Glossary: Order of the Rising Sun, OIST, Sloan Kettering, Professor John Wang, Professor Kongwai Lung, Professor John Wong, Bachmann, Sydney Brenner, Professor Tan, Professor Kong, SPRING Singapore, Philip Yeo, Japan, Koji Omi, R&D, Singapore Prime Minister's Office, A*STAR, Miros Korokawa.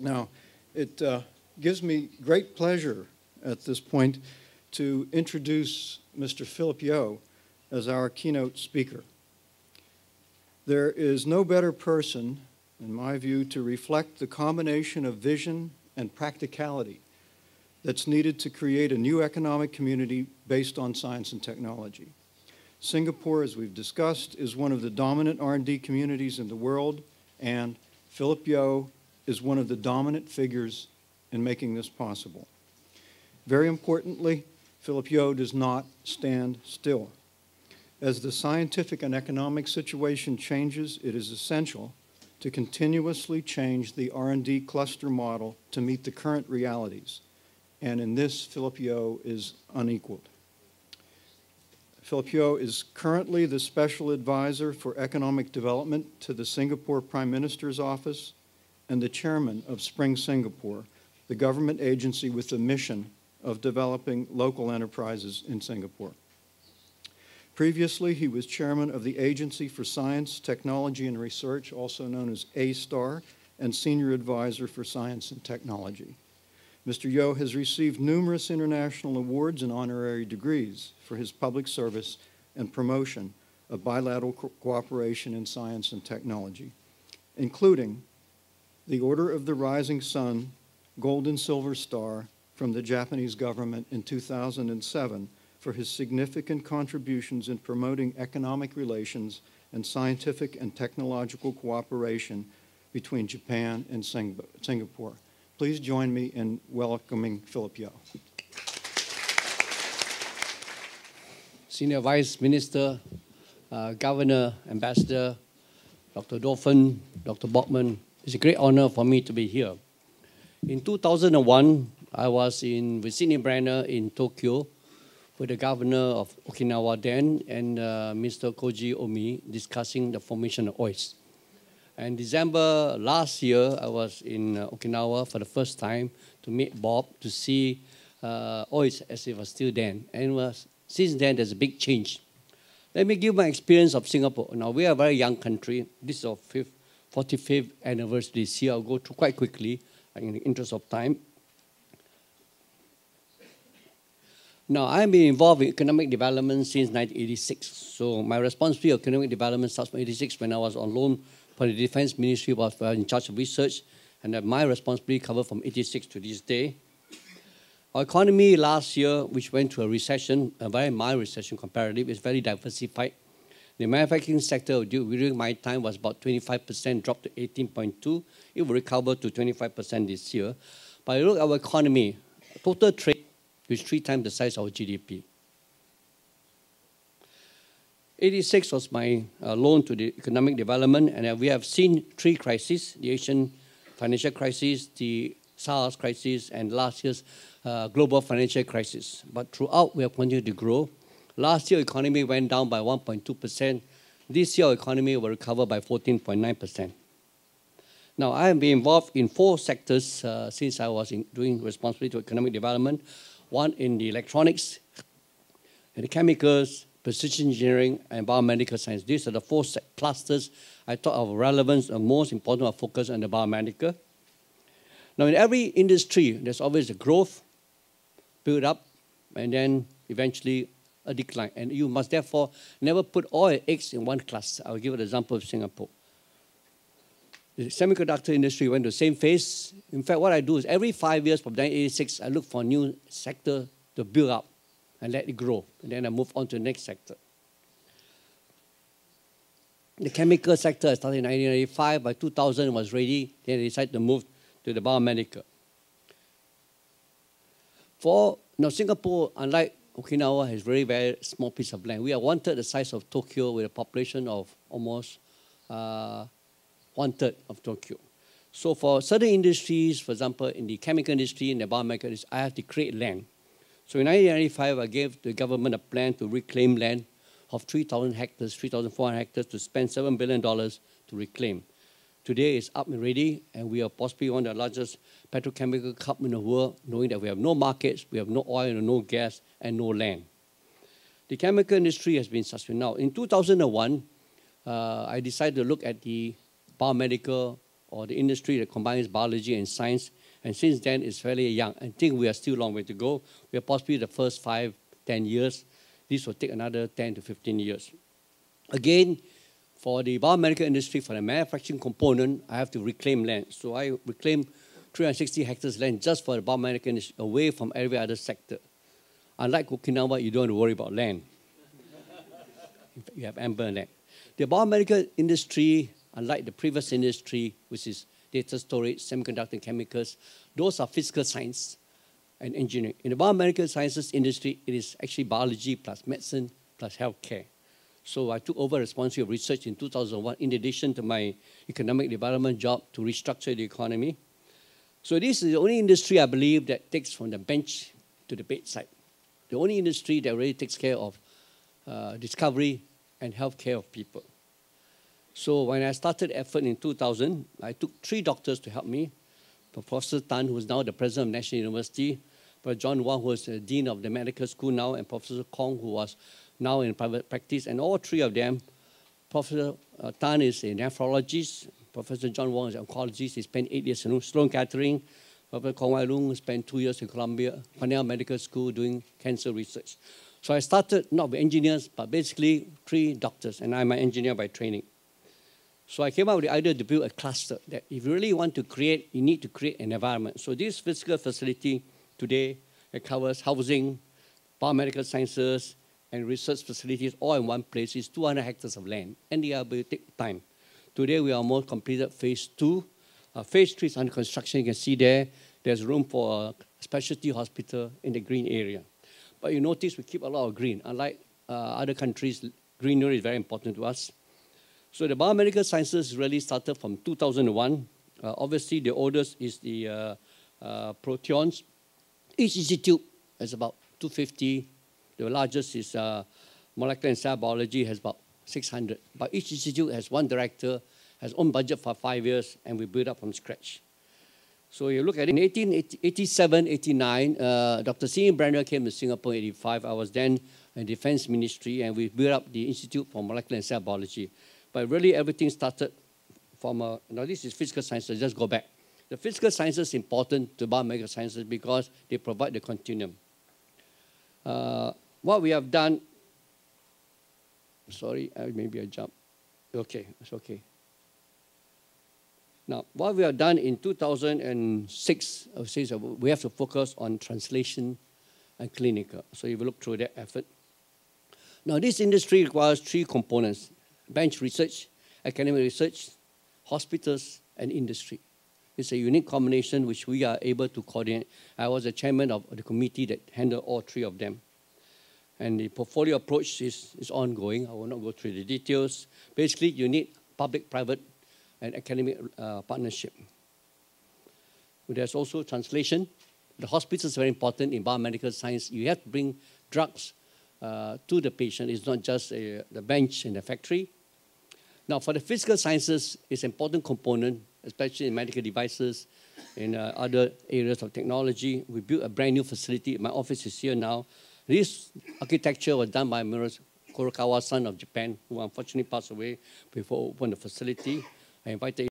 Now, it gives me great pleasure at this point to introduce Mr. Philip Yeo as our keynote speaker. There is no better person, in my view, to reflect the combination of vision and practicality that's needed to create a new economic community based on science and technology. Singapore, as we've discussed, is one of the dominant R&D communities in the world, and Philip Yeo is one of the dominant figures in making this possible. Very importantly, Philip Yeo does not stand still. As the scientific and economic situation changes, it is essential to continuously change the R&D cluster model to meet the current realities. And in this, Philip Yeo is unequaled. Philip Yeo is currently the Special Advisor for Economic Development to the Singapore Prime Minister's Office and the Chairman of SPRING Singapore, the government agency with the mission of developing local enterprises in Singapore. Previously, he was chairman of the Agency for Science, Technology, and Research, also known as A*STAR, and Senior Advisor for Science and Technology. Mr. Yeo has received numerous international awards and honorary degrees for his public service and promotion of bilateral cooperation in science and technology, including the Order of the Rising Sun, Gold and Silver Star from the Japanese government in 2007 for his significant contributions in promoting economic relations and scientific and technological cooperation between Japan and Singapore. Please join me in welcoming Philip Yeo. Senior Vice Minister, Governor, Ambassador, Dr. Dauphin, Dr. Bachmann, it's a great honor for me to be here. In 2001, I was with Sydney Brenner in Tokyo with the Governor of Okinawa then and Mr. Koji Omi discussing the formation of OIST. And December last year, I was in Okinawa for the first time to meet Bob to see OIST as it was still then. And since then, there's a big change. Let me give my experience of Singapore. Now, we are a very young country. This is our 45th anniversary this year. I'll go through quite quickly in the interest of time. Now, I've been involved in economic development since 1986. So my responsibility of economic development starts from 1986 when I was on loan from the Defense Ministry, was in charge of research, and that my responsibility covered from 86 to this day. Our economy last year, which went to a recession, a very mild recession comparative, is very diversified. The manufacturing sector during my time was about 25%, dropped to 18.2. It will recover to 25% this year. But look at our economy, total trade is 3 times the size of our GDP. 86 was my loan to the economic development, and we have seen 3 crises, the Asian financial crisis, the SARS crisis, and last year's global financial crisis. But throughout, we have continued to grow. Last year, economy went down by 1.2%. This year, economy will recover by 14.9%. Now, I have been involved in 4 sectors since I was doing responsibility to economic development. One in the electronics, and the chemicals, precision engineering, and biomedical science. These are the 4 clusters I thought of relevance and most important our focus on the biomedical. Now, in every industry, there's always a growth, build up, and then eventually a decline. And you must therefore never put all your eggs in one cluster. I'll give an example of Singapore. The semiconductor industry went to the same phase. In fact, what I do is every 5 years from 1986, I look for a new sector to build up and let it grow. And then I move on to the next sector. The chemical sector started in 1995. By 2000, it was ready. Then I decided to move to the biomedical. Now, Singapore, unlike Okinawa, has very, very small piece of land. We are 1/3 the size of Tokyo with a population of almost 1/3 of Tokyo. So for certain industries, for example, in the chemical industry, in the biomedical industry, I have to create land. So in 1995, I gave the government a plan to reclaim land of 3,000 hectares, 3,400 hectares, to spend $7 billion to reclaim. Today, it's up and ready, and we are possibly one of the largest petrochemical company in the world, knowing that we have no markets, we have no oil, no gas, and no land. The chemical industry has been sustained. Now, in 2001, I decided to look at the biomedical or the industry that combines biology and science. And since then, it's fairly young. I think we are still a long way to go. We are possibly the first 5 to 10 years. This will take another 10 to 15 years. Again, for the biomedical industry, for the manufacturing component, I have to reclaim land. So I reclaim 360 hectares land just for the biomedical industry, away from every other sector. Unlike Okinawa, you don't worry about land. You have ample land. The biomedical industry, unlike the previous industry, which is data storage, semiconductor chemicals, those are physical science and engineering. In the biomedical sciences industry, it is actually biology plus medicine plus healthcare. So I took over responsibility of research in 2001, in addition to my economic development job to restructure the economy. So this is the only industry I believe that takes from the bench to the bedside. The only industry that really takes care of discovery and healthcare of people. So when I started effort in 2000, I took 3 doctors to help me. Professor Tan, who is now the president of National University, Professor John Wang, who is the dean of the medical school now, and Professor Kong, who was now in private practice. And all 3 of them, Professor Tan is a nephrologist, Professor John Wong is an oncologist, he spent 8 years in Sloan Kettering, Professor Kongwai Lung spent 2 years in Columbia, Cornell Medical School doing cancer research. So I started not with engineers, but basically 3 doctors, and I'm an engineer by training. So I came up with the idea to build a cluster that if you really want to create, you need to create an environment. So this physical facility today, it covers housing, biomedical sciences, and research facilities all in one place. It's 200 hectares of land, and they will take time. Today we are almost completed phase 2. Phase 3 is under construction. You can see there, there's room for a specialty hospital in the green area. But you notice we keep a lot of green. Unlike other countries, greenery is very important to us. So the biomedical sciences really started from 2001. Obviously, the oldest is the proteins. Each institute has about 250. The largest is molecular and cell biology, has about 600. But each institute has one director, has own budget for 5 years, and we build up from scratch. So you look at it, in 1987, 89, Dr. Sydney Brenner came to Singapore in 85. I was then in Defense Ministry, and we built up the Institute for Molecular and Cell Biology. But really, everything started from a... Now, this is physical sciences. Just go back. The physical sciences is important to biomedical sciences because they provide the continuum. What we have done... Sorry, maybe I jumped. Okay, it's okay. Now, what we have done in 2006, we have to focus on translation and clinical. So if you look through that effort. Now, this industry requires 3 components. Bench research, academic research, hospitals, and industry. It's a unique combination which we are able to coordinate. I was the chairman of the committee that handled all 3 of them. And the portfolio approach is ongoing. I will not go through the details. Basically, you need public, private, and academic partnership. There's also translation. The hospital is very important in biomedical science. You have to bring drugs to the patient. It's not just the bench in the factory. Now, for the physical sciences, it's an important component, especially in medical devices, in other areas of technology. We built a brand new facility. My office is here now. This architecture was done by Miros Korokawa, son of Japan, who unfortunately passed away before opening the facility. I invited